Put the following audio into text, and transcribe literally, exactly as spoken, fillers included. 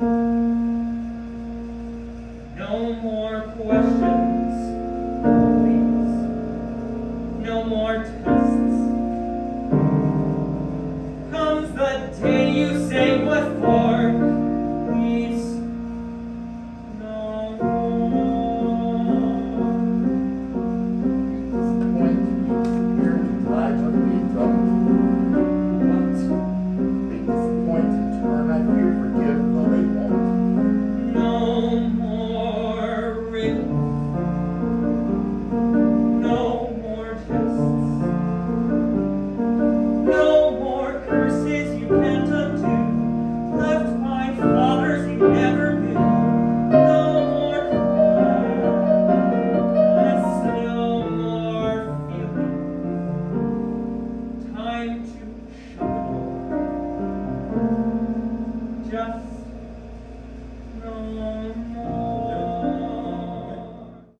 No more questions, please. No more tests. Comes the day you say what for. Just